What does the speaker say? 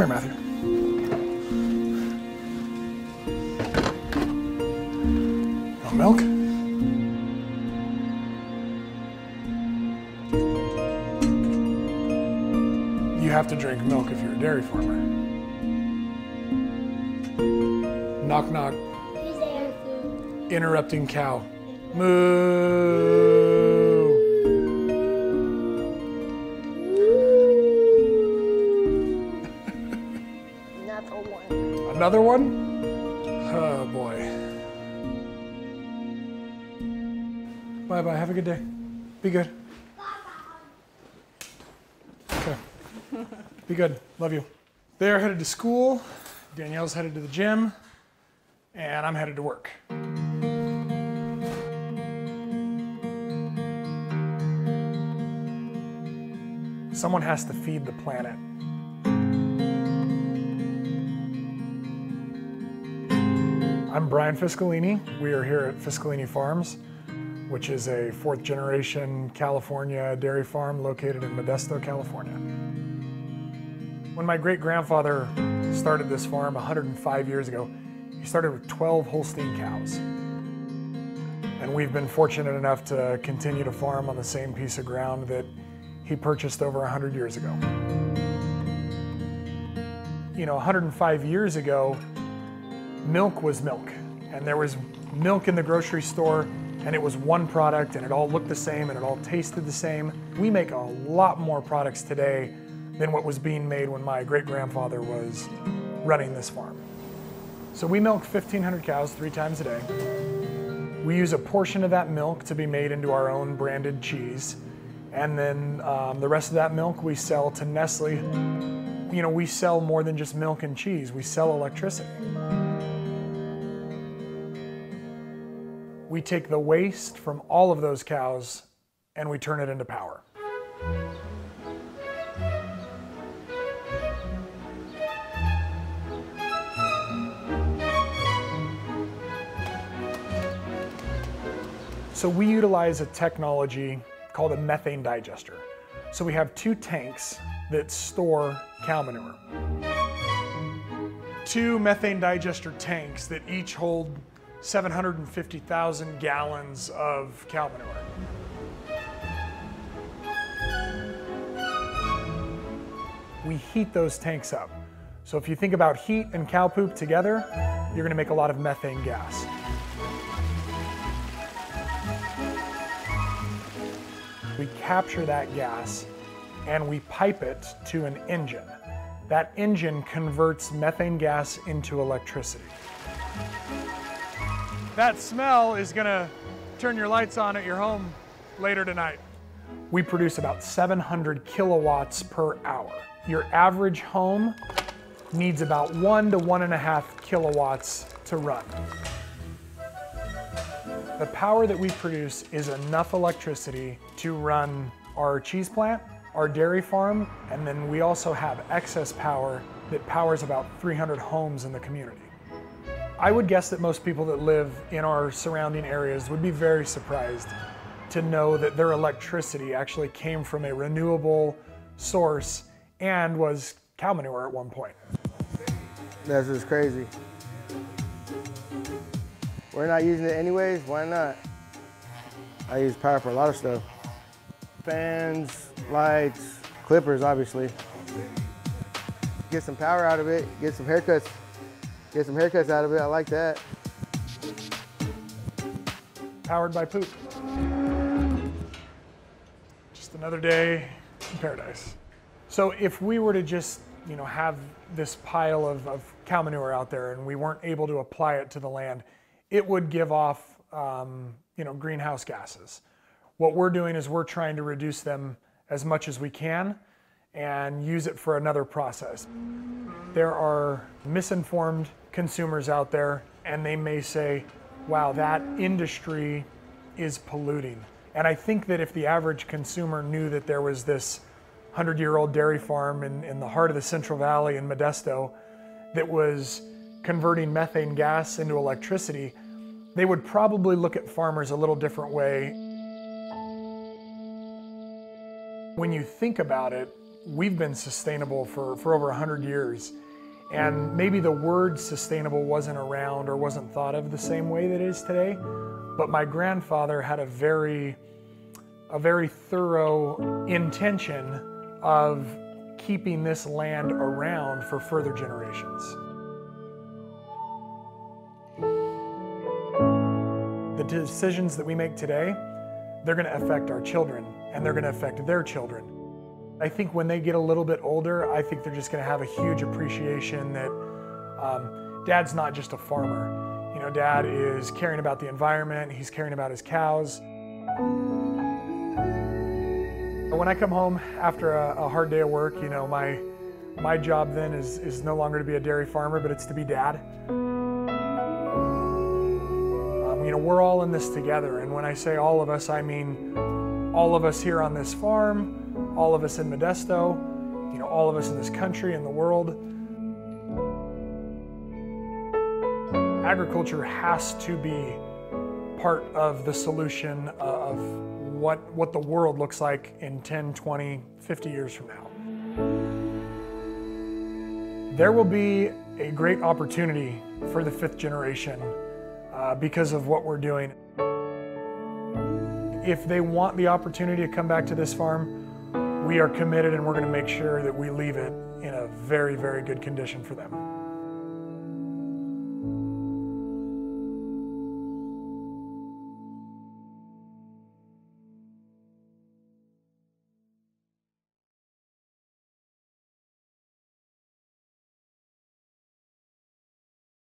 Come here, Matthew. Milk? You have to drink milk if you're a dairy farmer. Knock, knock. Who's there? Interrupting cow. Moo! Another one. Another one? Oh boy. Bye-bye, have a good day. Be good. Okay. Be good, love you. They're headed to school, Danielle's headed to the gym, and I'm headed to work. Someone has to feed the planet. I'm Brian Fiscalini. We are here at Fiscalini Farms, which is a fourth generation California dairy farm located in Modesto, California. When my great grandfather started this farm 105 years ago, he started with 12 Holstein cows. And we've been fortunate enough to continue to farm on the same piece of ground that he purchased over 100 years ago. You know, 105 years ago, milk was milk. And there was milk in the grocery store, and it was one product, and it all looked the same, and it all tasted the same. We make a lot more products today than what was being made when my great-grandfather was running this farm. So we milk 1,500 cows 3 times a day. We use a portion of that milk to be made into our own branded cheese, and then the rest of that milk we sell to Nestle. You know, we sell more than just milk and cheese, we sell electricity. We take the waste from all of those cows and we turn it into power. So we utilize a technology called a methane digester. So we have 2 tanks that store cow manure. 2 methane digester tanks that each hold 750,000 gallons of cow manure. We heat those tanks up. So if you think about heat and cow poop together, you're gonna make a lot of methane gas. We capture that gas and we pipe it to an engine. That engine converts methane gas into electricity. That smell is gonna turn your lights on at your home later tonight. We produce about 700 kilowatts per hour. Your average home needs about 1 to 1.5 kilowatts to run. The power that we produce is enough electricity to run our cheese plant, our dairy farm, and then we also have excess power that powers about 300 homes in the community. I would guess that most people that live in our surrounding areas would be very surprised to know that their electricity actually came from a renewable source and was cow manure at one point. That's just crazy. We're not using it anyways, why not? I use power for a lot of stuff. Fans, lights, clippers, obviously. Get some power out of it, get some haircuts. Get some haircuts out of it, I like that. Powered by poop. Just another day in paradise. So if we were to just, you know, have this pile of cow manure out there and we weren't able to apply it to the land, it would give off, you know, greenhouse gases. What we're doing is we're trying to reduce them as much as we can and use it for another process. There are misinformed consumers out there, and they may say, wow, that industry is polluting. And I think that if the average consumer knew that there was this 100-year-old dairy farm in the heart of the Central Valley in Modesto that was converting methane gas into electricity, they would probably look at farmers a little different way. When you think about it, We've been sustainable for over 100 years, and maybe the word sustainable wasn't around or wasn't thought of the same way that it is today, but my grandfather had a very thorough intention of keeping this land around for further generations. The decisions that we make today, they're going to affect our children, and they're going to affect their children. I think when they get a little bit older, I think they're just going to have a huge appreciation that Dad's not just a farmer. You know, Dad is caring about the environment, he's caring about his cows. When I come home after a hard day of work, you know, my job then is no longer to be a dairy farmer, but it's to be Dad. You know, we're all in this together, and when I say all of us, I mean all of us here on this farm, all of us in Modesto, you know, all of us in this country and the world. Agriculture has to be part of the solution of what the world looks like in 10, 20, 50 years from now. There will be a great opportunity for the fifth generation because of what we're doing. If they want the opportunity to come back to this farm, we are committed, and we're going to make sure that we leave it in a very, very good condition for them.